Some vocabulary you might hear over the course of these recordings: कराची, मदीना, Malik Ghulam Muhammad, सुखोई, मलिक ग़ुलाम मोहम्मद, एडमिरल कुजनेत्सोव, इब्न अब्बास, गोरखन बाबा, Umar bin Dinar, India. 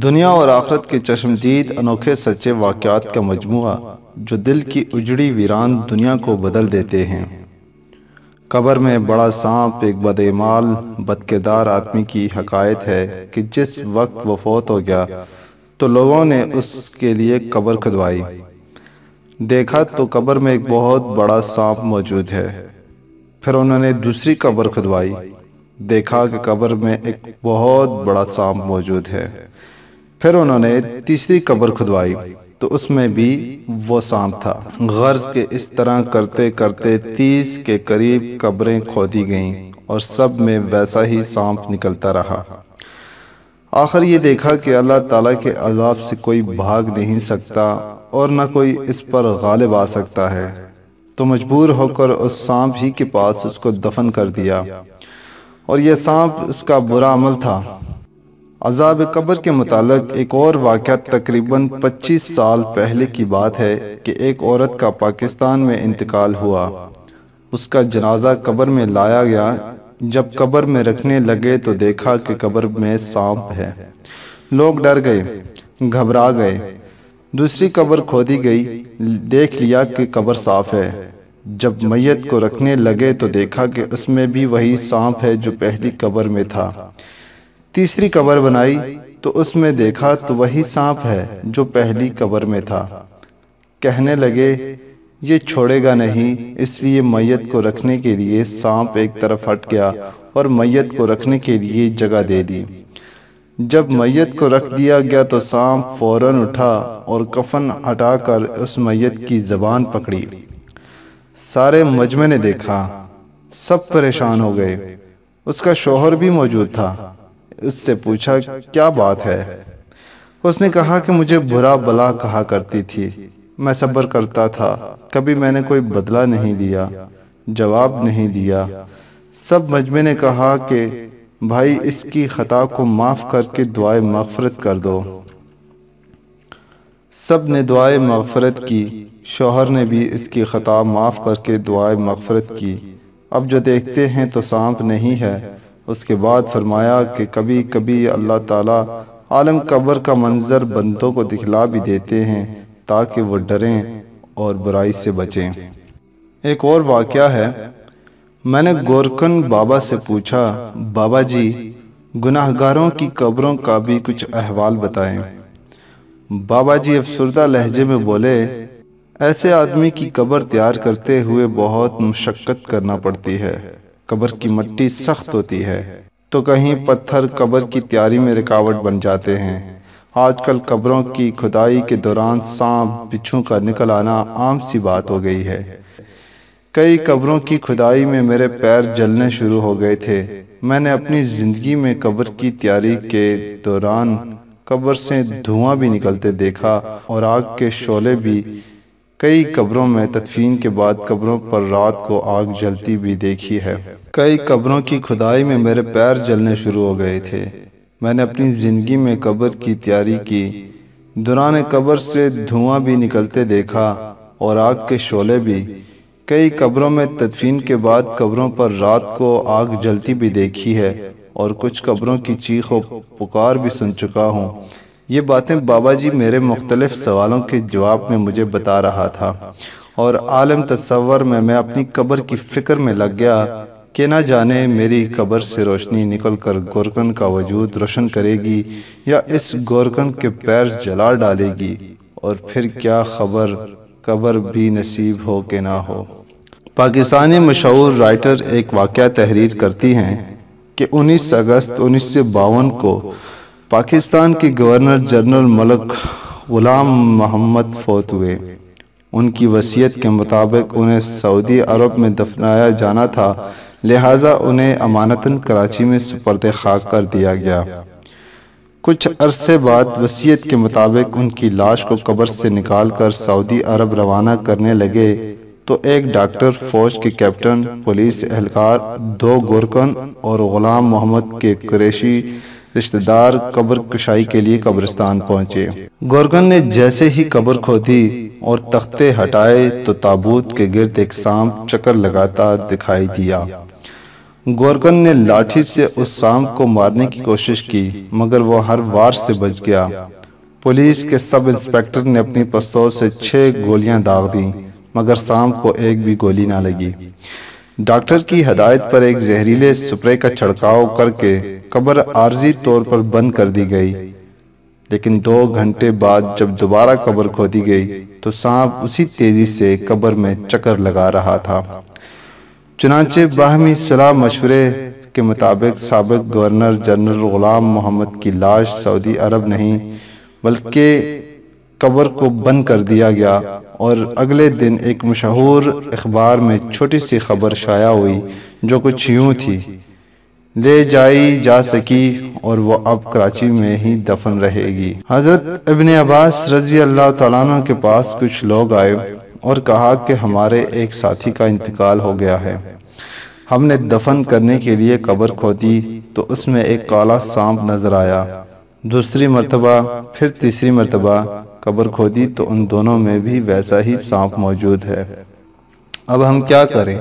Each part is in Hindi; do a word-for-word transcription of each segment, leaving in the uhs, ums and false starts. दुनिया और आखरत के चश्मदीद अनोखे सच्चे वाक़यात का मजमुआ जो दिल की उजड़ी वीरान दुनिया को बदल देते हैं। कब्र में बड़ा सांप एक बदईमाल बदकिरदार आदमी की हकायत है कि जिस वक्त वो फौत हो गया तो लोगों ने उसके लिए कब्र खुदवाई। देखा तो कब्र में एक बहुत बड़ा सांप मौजूद है। फिर उन्होंने दूसरी कब्र खुदवाई, देखा कि कब्र में एक बहुत बड़ा सांप मौजूद है। फिर उन्होंने तीसरी कब्र खुदवाई तो उसमें भी वो सांप था। गर्ज के इस तरह करते करते तीस के करीब कब्रें खोदी गईं और सब में वैसा ही सांप निकलता रहा। आखिर ये देखा कि अल्लाह ताला के अजाब से कोई भाग नहीं सकता और न कोई इस पर गालिब आ सकता है, तो मजबूर होकर उस सांप ही के पास उसको दफन कर दिया। और यह सांप उसका बुरा अमल था। अजाब कब्र के मुतालिक एक और वाक़या तकरीबन पच्चीस साल पहले की बात है कि एक औरत का पाकिस्तान में इंतकाल हुआ। उसका जनाजा कब्र में लाया गया। जब कब्र में रखने लगे तो देखा कि कब्र में सांप है। लोग डर गए, घबरा गए। दूसरी कब्र खोदी गई, देख लिया कि कब्र साफ है। जब मैयत को रखने लगे तो देखा कि उसमें भी वही सांप है जो पहली कब्र में था। तीसरी कब्र बनाई तो उसमें देखा तो वही सांप है जो पहली कब्र में था। कहने लगे ये छोड़ेगा नहीं, इसलिए मैयत को रखने के लिए सांप एक तरफ हट गया और मैयत को रखने के लिए जगह दे दी। जब मैयत को रख दिया गया तो सांप फौरन उठा और कफन हटाकर उस मैयत की जबान पकड़ी। सारे मजमे ने देखा, सब परेशान हो गए। उसका शोहर भी मौजूद था। उससे पूछा क्या बात है। उसने कहा कि मुझे बुरा भला कहा करती थी, मैं सब्र करता था, कभी मैंने कोई बदला नहीं लिया, जवाब नहीं दिया। सब मजमे ने कहा कि भाई इसकी खता को माफ़ करके दुआए मग़फ़िरत कर दो। सब ने दुआए मग़फ़िरत की। शोहर ने भी इसकी खता माफ़ करके दुआए मग़फ़िरत की। अब जो देखते हैं तो सांप नहीं है। उसके बाद फरमाया कि कभी कभी अल्लाह ताला आलम कब्र का मंजर बंदों को दिखला भी देते हैं ताकि वो डरें और बुराई से बचें। एक और वाक़या है। मैंने गोरखन बाबा से पूछा, बाबा जी गुनाहगारों की कब्रों का भी कुछ अहवाल बताएं। बाबा जी अफसरदा लहजे में बोले, ऐसे आदमी की कब्र तैयार करते हुए बहुत मशक्क़त करना पड़ती है। कब्र की मिट्टी सख्त होती है तो कहीं पत्थर कब्र की तैयारी में रुकावट बन जाते हैं। आजकल कब्रों की खुदाई के दौरान सांप बिच्छू का निकल आना आम सी बात हो गई है। कई कब्रों की खुदाई में मेरे पैर जलने शुरू हो गए थे। मैंने अपनी ज़िंदगी में कब्र की तैयारी के दौरान कब्र से धुआं भी निकलते देखा और आग के शोले भी। कई कब्रों में तदफीन के बाद कब्रों पर रात को आग जलती भी देखी है। कई कब्रों की खुदाई में मेरे पैर जलने शुरू हो गए थे। मैंने अपनी ज़िंदगी में कब्र की तैयारी की। दौरान कब्र से धुआं भी निकलते देखा और आग के शोले भी। कई कब्रों में तदफीन के बाद कब्रों पर रात को आग जलती भी देखी है और कुछ कब्रों की चीख और पुकार भी सुन चुका हूँ। ये बातें बाबा जी मेरे मुख्तलिफ सवालों के जवाब में मुझे बता रहा था और आलम तस्वर में मैं अपनी कब्र की फ़िक्र में लग गया कि ना जाने मेरी कब्र से रोशनी निकल कर गोरकन का वजूद रोशन करेगी या इस गोरकन के पैर जला डालेगी। और फिर क्या खबर कब्र भी नसीब हो के ना हो। पाकिस्तानी मशहूर राइटर एक वाक़या तहरीर करती हैं कि उन्नीस अगस्त उन्नीस सौ बावन को पाकिस्तान के गवर्नर जनरल मलिक ग़ुलाम मोहम्मद फौत हुए। उनकी वसीयत के मुताबिक उन्हें सऊदी अरब में दफनाया जाना था, लिहाजा उन्हें अमानतन कराची में सुपर्द खाक कर दिया गया। कुछ अरसे बाद वसीयत के मुताबिक उनकी लाश को कब्र से निकाल कर सऊदी अरब रवाना करने लगे तो एक डॉक्टर, फौज के कैप्टन, पुलिस एहलकार, दो गोरकन और ग़ुलाम मोहम्मद के कुरैशी रिश्तेदार कब्र कुशाई के लिए कब्रिस्तान पहुँचे। गोरगन ने जैसे ही कब्र खोदी और तख्ते हटाए तो ताबूत के गिर्द एक सांप चक्कर लगाता दिखाई दिया। गोरगन ने लाठी से उस सांप को मारने की कोशिश की मगर वो हर वार से बच गया। पुलिस के सब इंस्पेक्टर ने अपनी पिस्तौल से छह गोलियां दाग दी मगर सांप को एक भी गोली ना लगी। डॉक्टर की हदायत पर एक जहरीले स्प्रे का छिड़काव करके कब्र आर्जी तौर पर बंद कर दी गई, लेकिन दो घंटे बाद जब दोबारा कब्र खोदी गई तो सांप उसी तेजी से कब्र में चक्कर लगा रहा था। चुनांचे बाहमी सलाह मशवरे के मुताबिक साबिक गवर्नर जनरल गुलाम मोहम्मद की लाश सऊदी अरब नहीं बल्कि कब्र को बंद कर दिया गया और अगले दिन एक मशहूर अखबार में छोटी सी खबर शाया हुई जो कुछ यूं थी, ले जाई जा सकी और वो अब कराची में ही दफन रहेगी। हजरत इब्न अब्बास रजी अल्लाह तआला अन्हु के पास कुछ लोग आए और कहा कि हमारे एक साथी का इंतकाल हो गया है, हमने दफन करने के लिए कब्र खोदी तो उसमें एक काला सांप नजर आया। दूसरी मरतबा फिर तीसरी मरतबा कब्र खोदी तो उन दोनों में भी वैसा ही सांप मौजूद है, अब हम क्या करें?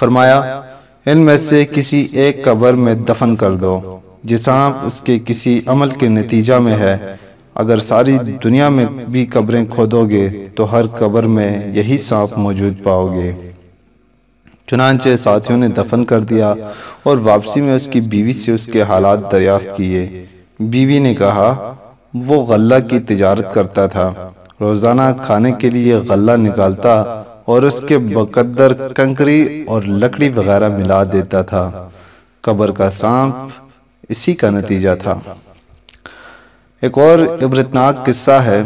फरमाया, इनमें से किसी एक कब्र में दफन कर दो जिस सांप उसके किसी अमल के नतीजा में है। अगर सारी दुनिया में भी कब्रें खोदोगे तो हर कब्र में यही सांप मौजूद पाओगे। चुनांचे साथियों ने दफन कर दिया और वापसी में उसकी बीवी से उसके हालात दरियाफ्त किए। बीवी ने कहा, वो गल्ला की तिजारत करता था, रोजाना खाने के लिए गल्ला निकालता और उसके बकदर कंकरी और लकड़ी वगैरह मिला देता था। कब्र का सांप इसी का नतीजा था। एक और इबरतनाक किस्सा है।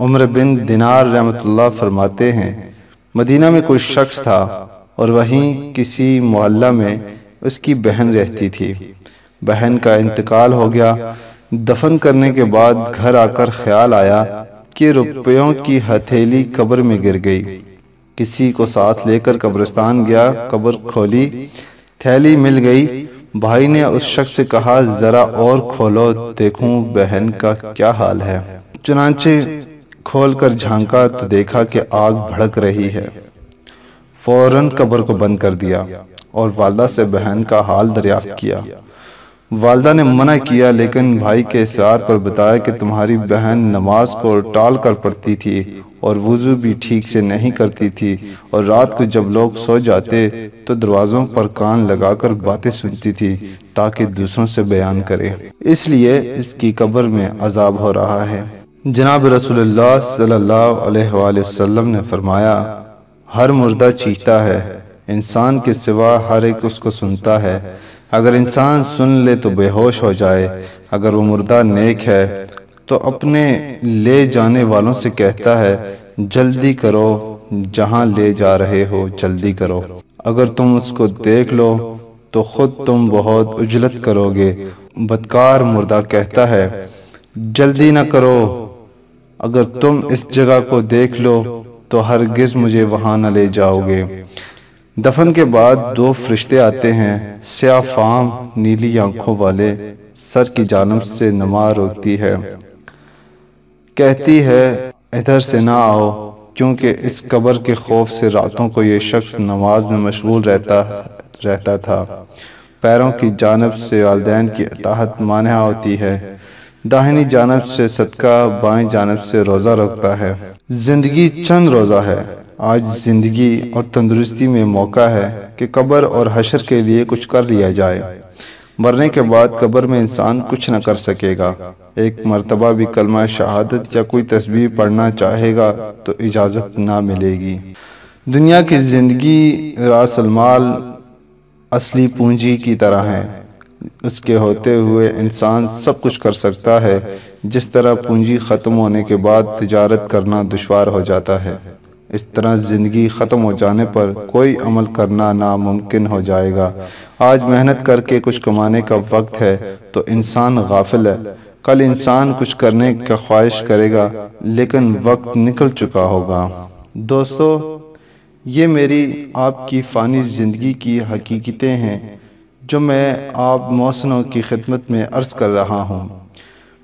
उमर बिन दिनार रहमतुल्लाह फरमाते हैं, मदीना में कोई शख्स था और वहीं किसी मोहल्ला में उसकी बहन रहती थी। बहन का इंतकाल हो गया। दफन करने के बाद घर आकर ख्याल आया कि रुपयों की हथेली कब्र में गिर गई। किसी को साथ लेकर कब्रिस्तान गया, कब्र खोली, थैली मिल गई। भाई ने उस शख्स से कहा, जरा और खोलो, देखूं बहन का क्या हाल है। चुनांचे खोलकर झांका तो देखा कि आग भड़क रही है। फौरन कब्र को बंद कर दिया और वालदा से बहन का हाल दरियाफ्त किया। वालदा ने मना किया लेकिन भाई के इसरार पर बताया कि तुम्हारी बहन नमाज को टाल कर पढ़ती थी और वुजू भी ठीक से नहीं करती थी और रात को जब लोग सो जाते तो दरवाज़ों पर कान लगाकर बातें सुनती थी ताकि दूसरों से बयान करे, इसलिए इसकी कब्र में अजाब हो रहा है। जनाब रसूलुल्लाह सल्लल्लाहु अलैहि वसल्लम ने फरमाया, हर मुर्दा चीखता है, इंसान के सिवा हर एक उसको सुनता है। अगर इंसान सुन ले तो बेहोश हो जाए। अगर वो मुर्दा नेक है तो अपने ले जाने वालों से कहता है, जल्दी करो, जहां ले जा रहे हो जल्दी करो। अगर तुम उसको देख लो तो खुद तुम बहुत उजलत करोगे। बदकार मुर्दा कहता है, जल्दी ना करो, अगर तुम इस जगह को देख लो तो हरगिज मुझे वहां न ले जाओगे। दफन के बाद दो फरिश्ते आते हैं, स्याफाम नीली आंखों वाले, सर की जानब से नमा रोती है, कहती है, इधर से ना आओ, क्योंकि इस कब्र के खौफ से रातों को ये शख्स नमाज में मशगूल रहता रहता था। पैरों की जानब से वालदैन की अताहत मानहा होती है, दाहिनी जानब से सदका, बाएं जानब से रोज़ा रखता है। जिंदगी चंद रोज़ा है। आज जिंदगी और तंदुरुस्ती में मौका है कि कब्र और हशर के लिए कुछ कर लिया जाए। मरने के बाद कब्र में इंसान कुछ न कर सकेगा। एक मरतबा भी कलमा शहादत या कोई तस्बीह पढ़ना चाहेगा तो इजाज़त ना मिलेगी। दुनिया की ज़िंदगी रासलमाल असली पूंजी की तरह है। उसके होते हुए इंसान सब कुछ कर सकता है, जिस तरह पूंजी ख़त्म होने के बाद तिजारत करना दुश्वार हो जाता है, इस तरह ज़िंदगी ख़त्म हो जाने पर कोई अमल करना नामुमकिन हो जाएगा। आज मेहनत करके कुछ कमाने का वक्त है तो इंसान गाफिल है। कल इंसान कुछ करने का ख्वाहिश करेगा लेकिन वक्त निकल चुका होगा। दोस्तों, ये मेरी आपकी फ़ानी ज़िंदगी की हकीकतें हैं जो मैं आप मोहसिनों की खिदमत में अर्ज़ कर रहा हूँ।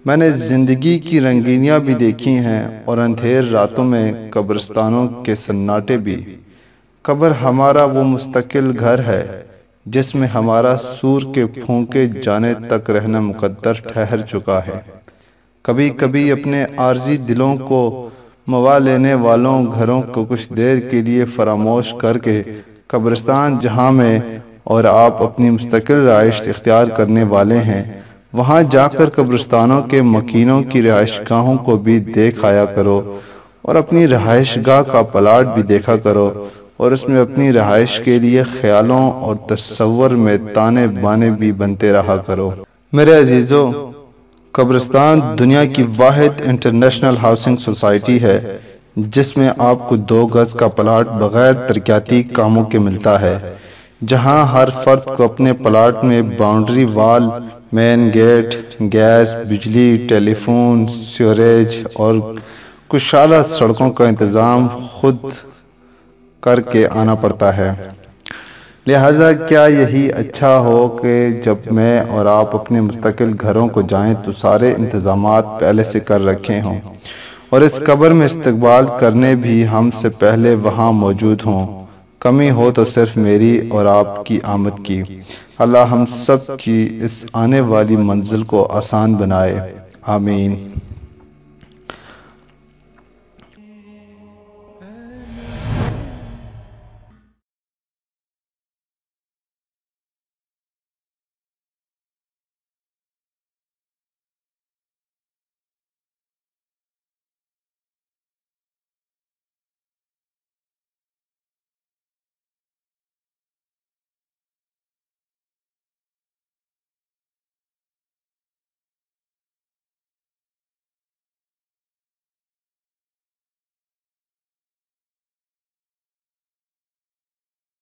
मैंने ज़िंदगी की रंगीनियाँ भी देखी हैं और अंधेर रातों में कब्रिस्तानों के सन्नाटे भी। कब्र हमारा वो मुस्तकिल घर है जिसमें हमारा सूर के फूंके जाने तक रहना मुकद्दर ठहर चुका है। कभी कभी अपने आर्जी दिलों को मवा लेने वालों घरों को कुछ देर के लिए फरामोश करके कब्रिस्तान जहाँ में और आप अपनी मुस्तकिल रिहाइश इख्तियार करने वाले हैं, वहाँ जाकर कब्रिस्तानों के मकीनों की रिहाइशगाहों को भी देख आया करो और अपनी रिहाइशगाह का प्लाट भी देखा करो और उसमें अपनी रिहाइश के लिए ख्यालों और तस्वर में ताने बाने भी बनते रहा करो। मेरे अजीजों, कब्रिस्तान दुनिया की वाहिद इंटरनेशनल हाउसिंग सोसाइटी है जिसमें आपको दो गज का प्लाट बगैर तरक्याती कामों के मिलता है, जहां हर फर्द को अपने प्लाट में boundary wall, main gate, gas, बिजली, टेलीफोन, सीवरेज और कुशाला सड़कों का इंतज़ाम खुद करके आना पड़ता है। लिहाजा क्या यही अच्छा हो कि जब मैं और आप अपने मुस्तकिल घरों को जाएं तो सारे इंतज़ामात पहले से कर रखे हों और इस कब्र में इस्तकबाल करने भी हमसे पहले वहाँ मौजूद हों। कमी हो तो सिर्फ मेरी और आपकी आमद की। अल्लाह हम सब की इस आने वाली मंजिल को आसान बनाए। आमीन।